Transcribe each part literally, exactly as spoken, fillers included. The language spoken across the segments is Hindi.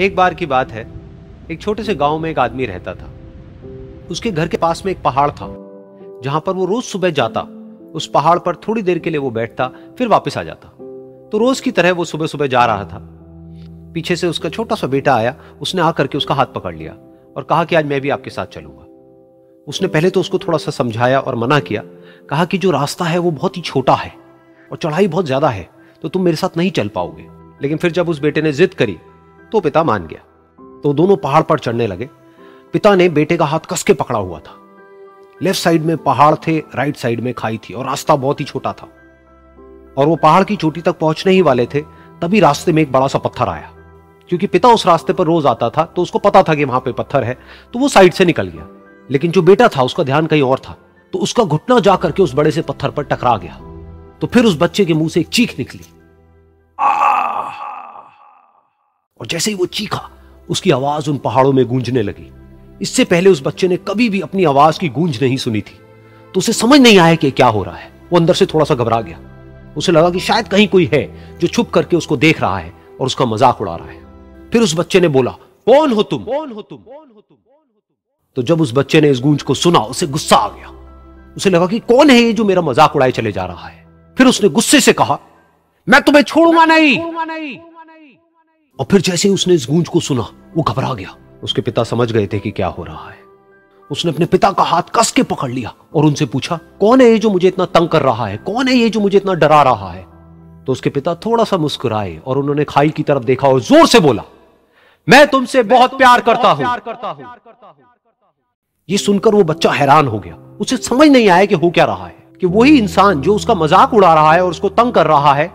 एक बार की बात है, एक छोटे से गांव में एक आदमी रहता था। उसके घर के पास में एक पहाड़ था जहां पर वो रोज सुबह जाता। उस पहाड़ पर थोड़ी देर के लिए वो बैठता, फिर वापस आ जाता। तो रोज की तरह वो सुबह सुबह जा रहा था। पीछे से उसका छोटा सा बेटा आया। उसने आकर के उसका हाथ पकड़ लिया और कहा कि आज मैं भी आपके साथ चलूंगा। उसने पहले तो उसको थोड़ा सा समझाया और मना किया। कहा कि जो रास्ता है वो बहुत ही छोटा है और चढ़ाई बहुत ज्यादा है, तो तुम मेरे साथ नहीं चल पाओगे। लेकिन फिर जब उस बेटे ने जिद करी तो पिता मान गया। तो दोनों पहाड़ पर चढ़ने लगे। पिता ने बेटे का हाथ कस के पकड़ा हुआ था। लेफ्ट साइड में पहाड़ थे, राइट साइड में खाई थी और रास्ता बहुत ही छोटा था। और वो पहाड़ की चोटी तक पहुंचने ही वाले थे, तभी रास्ते में एक बड़ा सा पत्थर आया। क्योंकि पिता उस रास्ते पर रोज आता था तो उसको पता था कि वहां पे पत्थर है, तो वो साइड से निकल गया। लेकिन जो बेटा था उसका ध्यान कहीं और था, तो उसका घुटना जाकर के उस बड़े से पत्थर पर टकरा गया। तो फिर उस बच्चे के मुंह से एक चीख निकली। और जैसे ही वो चीखा, उसकी आवाज उन पहाड़ों में गूंजने लगी। इससे पहले उस बच्चे ने कभी भी अपनी आवाज की गूंज नहीं सुनी थी। तो उसे समझ नहीं आया कि क्या हो रहा है। वो अंदर से थोड़ा सा घबरा गया। उसे लगा कि शायद कहीं कोई है जो छुप करके उसको देख रहा है और उसका मजाक उड़ा रहा है। फिर उस बच्चे ने बोला, कौन हो तुम? कौन हो तुम? कौन हो तुम? तो जब उस बच्चे ने इस गूंज को सुना, उसे गुस्सा आ गया। उसे लगा कि कौन है ये जो मेरा मजाक उड़ाए चले जा रहा है। फिर उसने गुस्से से कहा, मैं तुम्हें छोड़ूंगा नहीं। और फिर जैसे ही उसने इस गूंज को सुना, वो घबरा गया। उसके पिता समझ गए थे कि क्या हो रहा है। उसने अपने पिता का हाथ कस के पकड़ लिया और उनसे पूछा, कौन है ये जो मुझे इतना तंग कर रहा है? कौन है ये जो मुझे इतना डरा रहा है? तो उसके पिता थोड़ा सा मुस्कुराए और उन्होंने खाई की तरफ देखा और जोर से बोला, मैं तुमसे बहुत प्यार करता हूं। ये सुनकर वो बच्चा हैरान हो गया। उसे समझ नहीं आया कि हो क्या रहा है, कि वही इंसान जो उसका मजाक उड़ा रहा है और उसको तंग कर रहा है,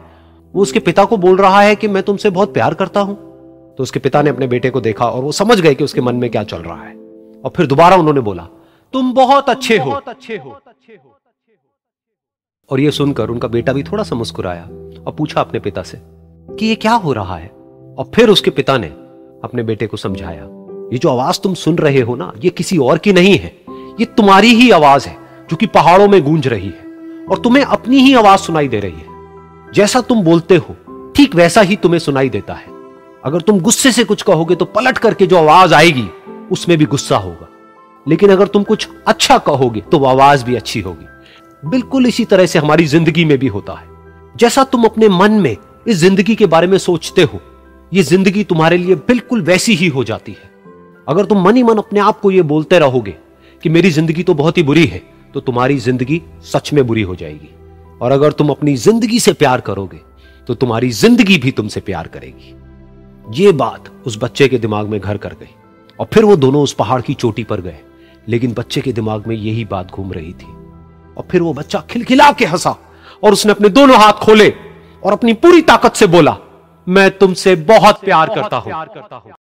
वो उसके पिता को बोल रहा है कि मैं तुमसे बहुत प्यार करता हूं। तो उसके पिता ने अपने बेटे को देखा और वो समझ गए कि उसके मन में क्या चल रहा है। और फिर दोबारा उन्होंने बोला, तुम बहुत अच्छे हो। और ये सुनकर उनका बेटा भी थोड़ा सा मुस्कुराया और पूछा अपने पिता से कि ये क्या हो रहा है। और फिर उसके पिता ने अपने बेटे को समझाया, ये जो आवाज तुम सुन रहे हो ना, ये किसी और की नहीं है। ये तुम्हारी ही आवाज है जो कि पहाड़ों में गूंज रही है और तुम्हें अपनी ही आवाज सुनाई दे रही है। जैसा तुम बोलते हो ठीक वैसा ही तुम्हें सुनाई देता है। अगर तुम गुस्से से कुछ कहोगे तो पलट करके जो आवाज आएगी उसमें भी गुस्सा होगा। लेकिन अगर तुम कुछ अच्छा कहोगे तो आवाज भी अच्छी होगी। बिल्कुल इसी तरह से हमारी जिंदगी में भी होता है। जैसा तुम अपने मन में इस जिंदगी के बारे में सोचते हो, ये जिंदगी तुम्हारे लिए बिल्कुल वैसी ही हो जाती है। अगर तुम मन ही मन अपने आप को ये बोलते रहोगे कि मेरी जिंदगी तो बहुत ही बुरी है, तो तुम्हारी जिंदगी सच में बुरी हो जाएगी। और अगर तुम अपनी जिंदगी से प्यार करोगे तो तुम्हारी जिंदगी भी तुमसे प्यार करेगी। ये बात उस बच्चे के दिमाग में घर कर गई। और फिर वो दोनों उस पहाड़ की चोटी पर गए, लेकिन बच्चे के दिमाग में यही बात घूम रही थी। और फिर वो बच्चा खिलखिला के हंसा और उसने अपने दोनों हाथ खोले और अपनी पूरी ताकत से बोला, मैं तुमसे बहुत प्यार करता हूं।